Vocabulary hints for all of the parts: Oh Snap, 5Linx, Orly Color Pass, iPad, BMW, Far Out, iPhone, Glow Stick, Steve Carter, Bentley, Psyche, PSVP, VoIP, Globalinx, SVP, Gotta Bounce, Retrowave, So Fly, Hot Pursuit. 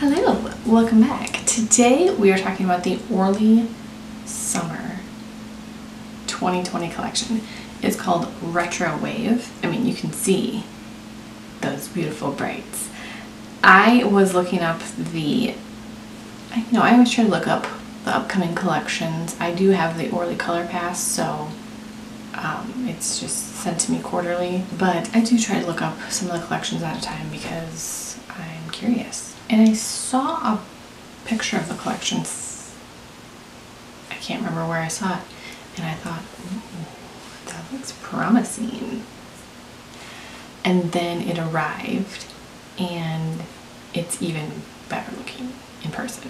Hello, welcome back. Today we are talking about the Orly Summer 2020 collection. It's called Retrowave. I mean, you can see those beautiful brights. I was looking up I always try to look up the upcoming collections. I do have the Orly Color Pass, so it's just sent to me quarterly, but I do try to look up some of the collections at a time because I'm curious. And I saw a picture of the collections. I can't remember where I saw it, and I thought, ooh, that looks promising. And then it arrived, and it's even better looking in person.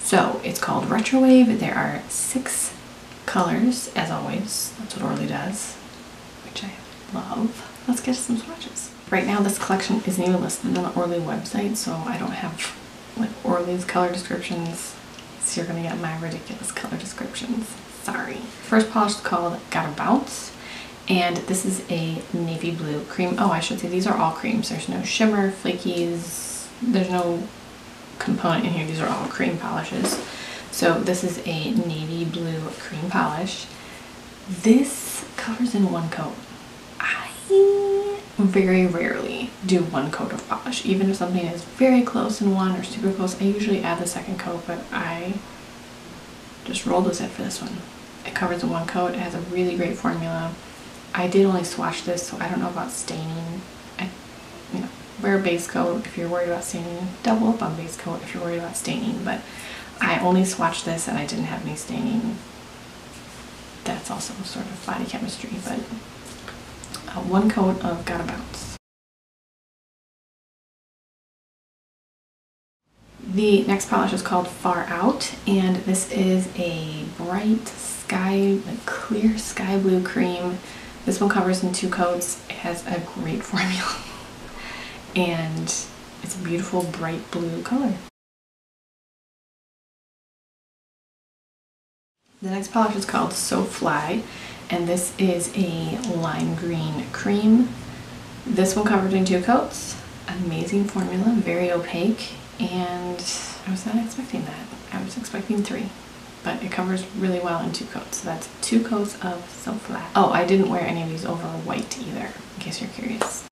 So it's called Retrowave. There are 6 colors, as always. That's what Orly does, which I love. Let's get some swatches. Right now this collection isn't even listed on the Orly website, so I don't have like Orly's color descriptions, so you're gonna get my ridiculous color descriptions. Sorry. First polish is called Gotta Bounce, and this is a navy blue cream. Oh, I should say these are all creams. There's no shimmer, flakies, there's no component in here. These are all cream polishes. So this is a navy blue cream polish. This covers in one coat. I very rarely do one coat of polish. Even if something is very close in one or super close, I usually add the second coat, but I just rolled with it for this one. It covers in one coat. It has a really great formula. I did only swatch this, so I don't know about staining. Wear a base coat if you're worried about staining. Double up on base coat if you're worried about staining, but I only swatched this and I didn't have any staining. That's also sort of body chemistry, but one coat of Gotta Bounce. The next polish is called Far Out, and this is a bright sky, like clear sky blue cream. This one covers in 2 coats. It has a great formula, and it's a beautiful bright blue color. The next polish is called So Fly, and this is a lime green cream. This one covered in 2 coats. Amazing formula, very opaque, and I was not expecting that. I was expecting 3, but it covers really well in 2 coats. So that's 2 coats of So Fly. Oh, I didn't wear any of these over white either, in case you're curious.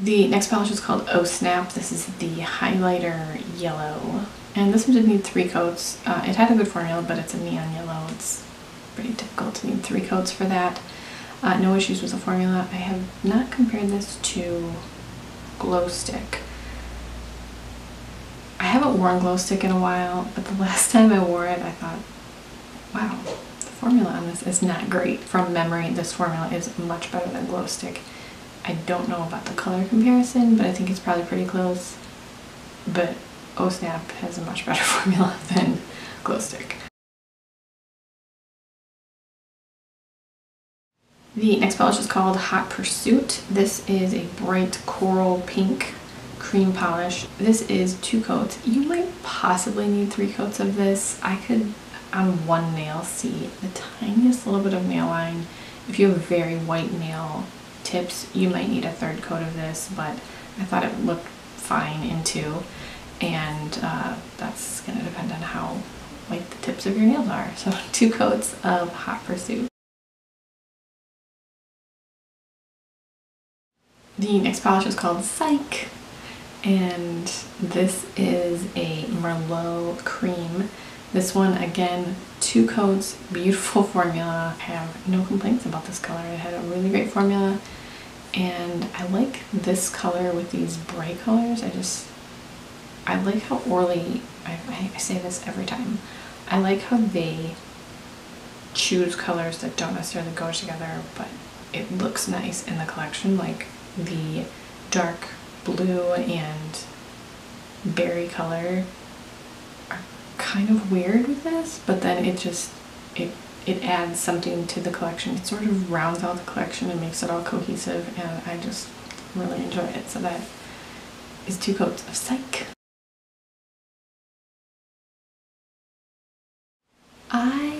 The next polish is called Oh Snap. This is the highlighter yellow, and this one did need 3 coats. It had a good formula, but it's a neon yellow. It's pretty difficult to need 3 coats for that. No issues with the formula. I have not compared this to Glow Stick. I haven't worn Glow Stick in a while, but the last time I wore it I thought, wow, the formula on this is not great. From memory, this formula is much better than Glow Stick. I don't know about the color comparison, but I think it's probably pretty close. But Oh Snap has a much better formula than Glow Stick. The next polish is called Hot Pursuit. This is a bright coral pink cream polish. This is 2 coats. You might possibly need 3 coats of this. I could, on one nail, see the tiniest little bit of nail line. If you have very white nail tips, you might need a 3rd coat of this, but I thought it looked fine in 2, and that's gonna depend on how white the tips of your nails are. So 2 coats of Hot Pursuit. The next polish is called Psyche, and this is a Merlot cream. This one, again, 2 coats, beautiful formula. I have no complaints about this color. It had a really great formula, and I like this color with these bright colors. I like how Orly, I say this every time, I like how they choose colors that don't necessarily go together, but it looks nice in the collection, like the dark blue and berry color. Kind of weird with this, but then it just it adds something to the collection. It sort of rounds out the collection and makes it all cohesive, and I just really enjoy it. So that is 2 coats of Psyche. I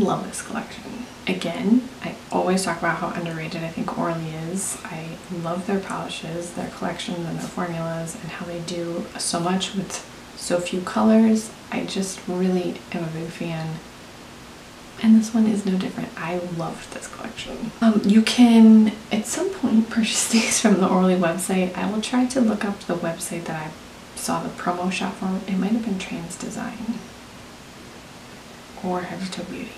Love this collection. Again, I always talk about how underrated I think Orly is. I love their polishes, their collections, and their formulas, and how they do so much with so few colors. I just really am a big fan. And this one is no different. I loved this collection. You can, at some point, purchase these from the Orly website. I will try to look up the website that I saw the promo shop for. It might have been Trans Design or Beauty.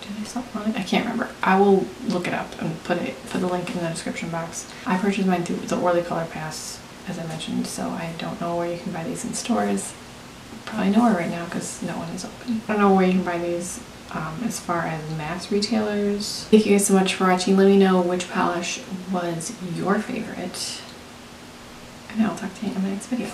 Did I stop running? I can't remember. I will look it up and put the link in the description box. I purchased mine through the Orly Color Pass, as I mentioned, so I don't know where you can buy these in stores. Probably nowhere right now because no one is open. I don't know where you can buy these as far as mass retailers. Thank you guys so much for watching. Let me know which polish was your favorite, and I'll talk to you in the next video.